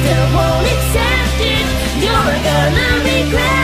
still won't accept it, you're gonna regret.